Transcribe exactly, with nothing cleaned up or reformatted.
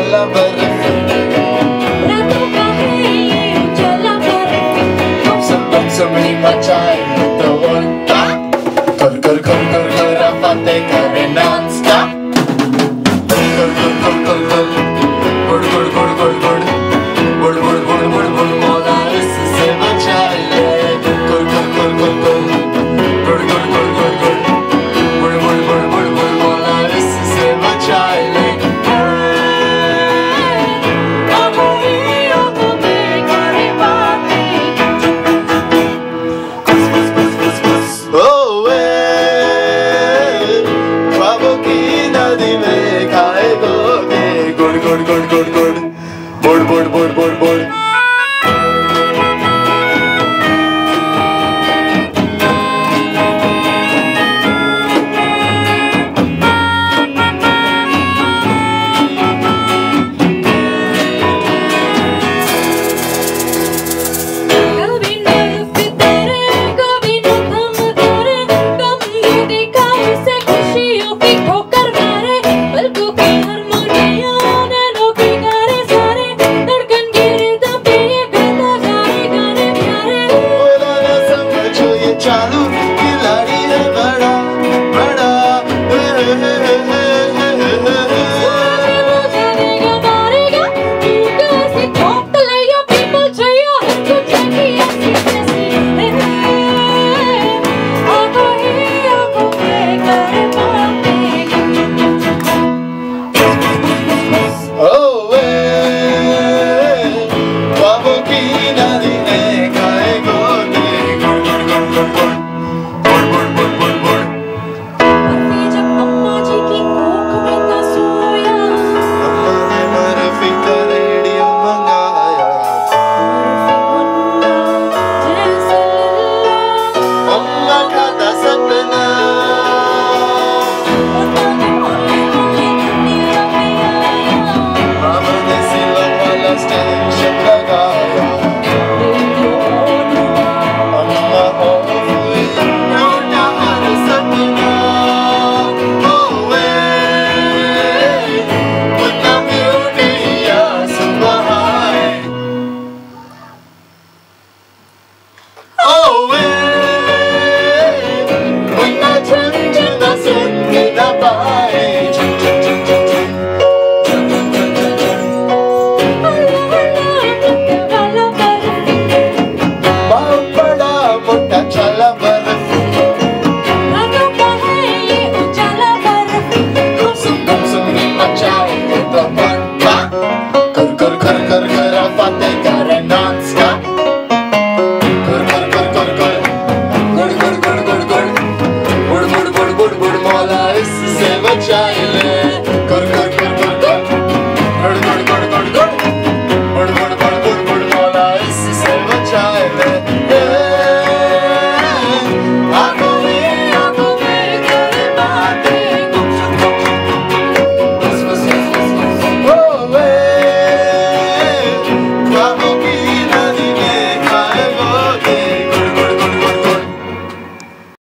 Dime, caigo.